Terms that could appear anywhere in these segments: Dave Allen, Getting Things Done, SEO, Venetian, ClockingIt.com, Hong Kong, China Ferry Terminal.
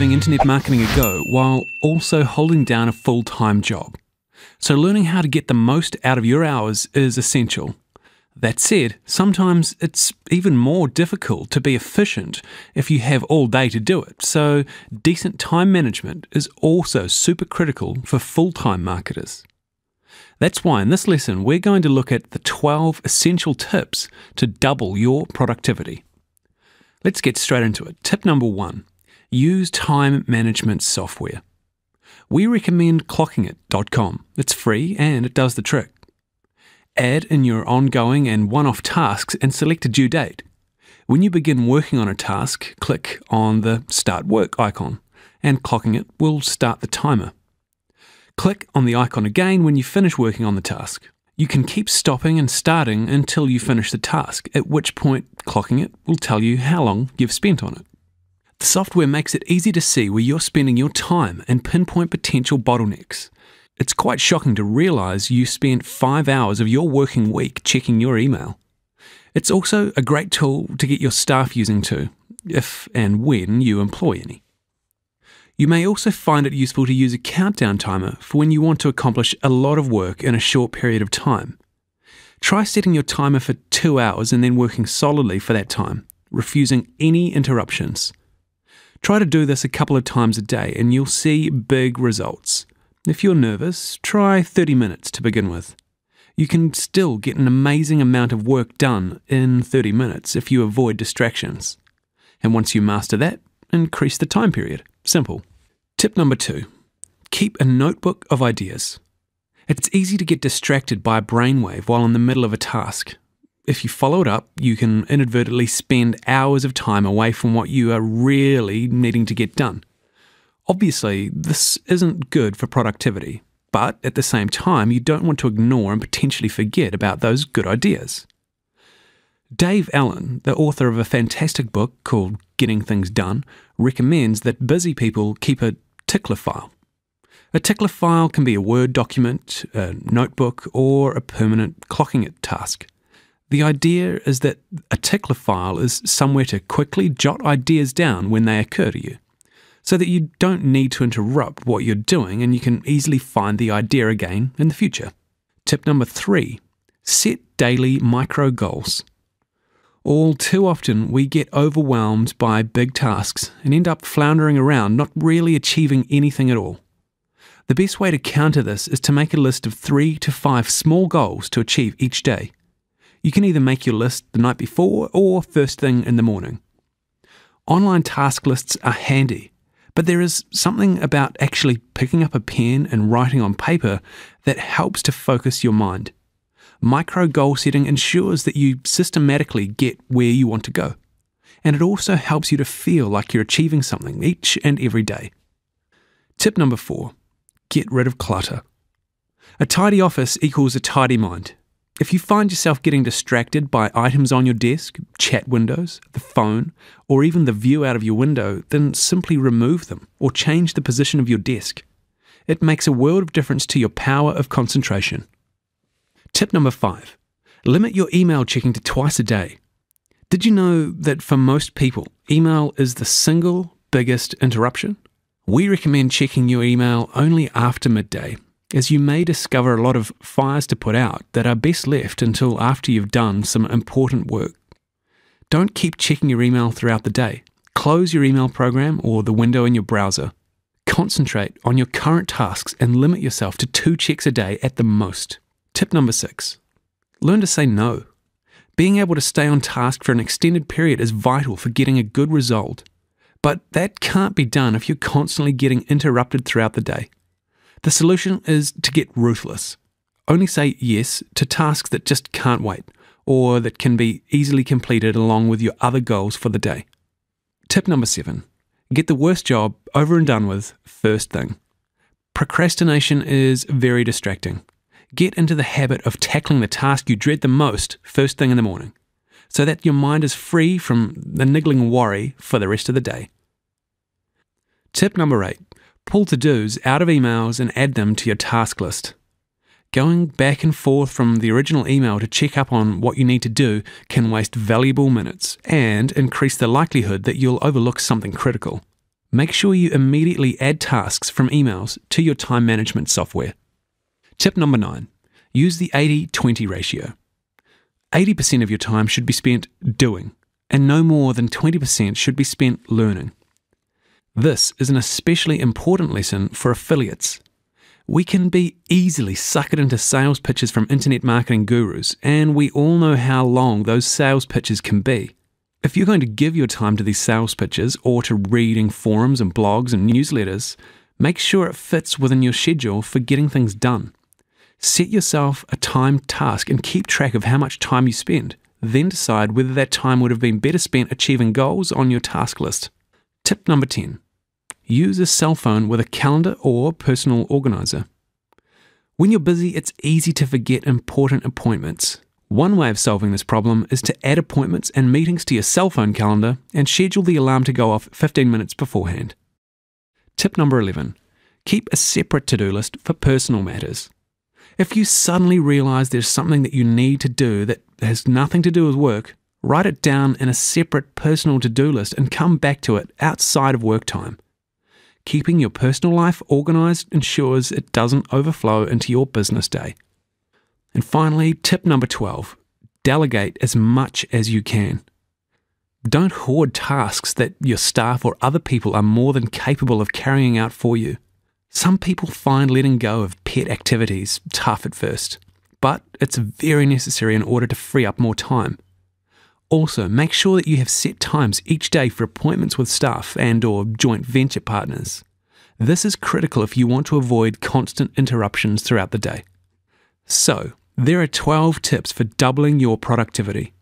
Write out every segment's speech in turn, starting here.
giving internet marketing a go while also holding down a full-time job. So learning how to get the most out of your hours is essential. That said, sometimes it's even more difficult to be efficient if you have all day to do it, so decent time management is also super critical for full-time marketers. That's why in this lesson we're going to look at the 12 essential tips to double your productivity. Let's get straight into it. Tip number 1. Use time management software. We recommend ClockingIt.com. It's free and it does the trick. Add in your ongoing and one-off tasks and select a due date. When you begin working on a task, click on the Start Work icon and ClockingIt will start the timer. Click on the icon again when you finish working on the task. You can keep stopping and starting until you finish the task, at which point ClockingIt will tell you how long you've spent on it. The software makes it easy to see where you're spending your time and pinpoint potential bottlenecks. It's quite shocking to realize you spent 5 hours of your working week checking your email. It's also a great tool to get your staff using too, if and when you employ any. You may also find it useful to use a countdown timer for when you want to accomplish a lot of work in a short period of time. Try setting your timer for 2 hours and then working solidly for that time, refusing any interruptions. Try to do this a couple of times a day and you'll see big results. If you're nervous, try 30 minutes to begin with. You can still get an amazing amount of work done in 30 minutes if you avoid distractions. And once you master that, increase the time period. Simple. Tip number 2. Keep a notebook of ideas. It's easy to get distracted by a brainwave while in the middle of a task. If you follow it up, you can inadvertently spend hours of time away from what you are really needing to get done. Obviously, this isn't good for productivity, but at the same time, you don't want to ignore and potentially forget about those good ideas. Dave Allen, the author of a fantastic book called Getting Things Done, recommends that busy people keep a tickler file. A tickler file can be a Word document, a notebook, or a permanent ClockingIt task. The idea is that a tickler file is somewhere to quickly jot ideas down when they occur to you, so that you don't need to interrupt what you're doing and you can easily find the idea again in the future. Tip number 3. Set daily micro goals. All too often we get overwhelmed by big tasks and end up floundering around, not really achieving anything at all. The best way to counter this is to make a list of 3 to 5 small goals to achieve each day. You can either make your list the night before or first thing in the morning. Online task lists are handy, but there is something about actually picking up a pen and writing on paper that helps to focus your mind. Micro goal setting ensures that you systematically get where you want to go, and it also helps you to feel like you're achieving something each and every day. Tip number 4. Get rid of clutter. A tidy office equals a tidy mind. If you find yourself getting distracted by items on your desk, chat windows, the phone, or even the view out of your window, then simply remove them or change the position of your desk. It makes a world of difference to your power of concentration. Tip number 5. Limit your email checking to twice a day. Did you know that for most people, email is the single biggest interruption? We recommend checking your email only after midday, as you may discover a lot of fires to put out that are best left until after you've done some important work. Don't keep checking your email throughout the day. Close your email program or the window in your browser. Concentrate on your current tasks and limit yourself to 2 checks a day at the most. Tip number 6. Learn to say no. Being able to stay on task for an extended period is vital for getting a good result, but that can't be done if you're constantly getting interrupted throughout the day. The solution is to get ruthless. Only say yes to tasks that just can't wait or that can be easily completed along with your other goals for the day. Tip number 7. Get the worst job over and done with first thing. Procrastination is very distracting. Get into the habit of tackling the task you dread the most first thing in the morning so that your mind is free from the niggling worry for the rest of the day. Tip number 8. Pull to-dos out of emails and add them to your task list. Going back and forth from the original email to check up on what you need to do can waste valuable minutes and increase the likelihood that you'll overlook something critical. make sure you immediately add tasks from emails to your time management software. Tip number 9, use the 80-20 ratio. 80% of your time should be spent doing, and no more than 20% should be spent learning. This is an especially important lesson for affiliates. We can be easily suckered into sales pitches from internet marketing gurus, and we all know how long those sales pitches can be. If you're going to give your time to these sales pitches or to reading forums and blogs and newsletters, make sure it fits within your schedule for getting things done. Set yourself a time task and keep track of how much time you spend, then decide whether that time would have been better spent achieving goals on your task list. Tip number 10. Use a cell phone with a calendar or personal organizer. When you're busy, it's easy to forget important appointments. One way of solving this problem is to add appointments and meetings to your cell phone calendar and schedule the alarm to go off 15 minutes beforehand. Tip number 11. Keep a separate to-do list for personal matters. If you suddenly realize there's something that you need to do that has nothing to do with work, write it down in a separate personal to-do list and come back to it outside of work time. Keeping your personal life organized ensures it doesn't overflow into your business day. And finally, tip number 12, delegate as much as you can. Don't hoard tasks that your staff or other people are more than capable of carrying out for you. Some people find letting go of pet activities tough at first, but it's very necessary in order to free up more time. Also, make sure that you have set times each day for appointments with staff and/or joint venture partners. This is critical if you want to avoid constant interruptions throughout the day. So, there are 12 tips for doubling your productivity.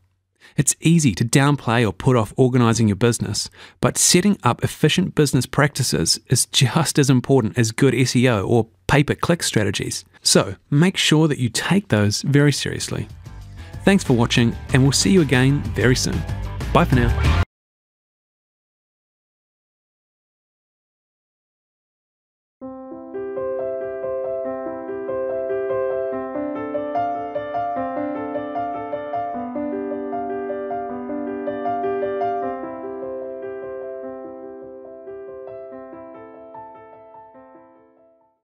It's easy to downplay or put off organizing your business, but setting up efficient business practices is just as important as good SEO or pay-per-click strategies. So, make sure that you take those very seriously. Thanks for watching, and we'll see you again very soon. Bye for now.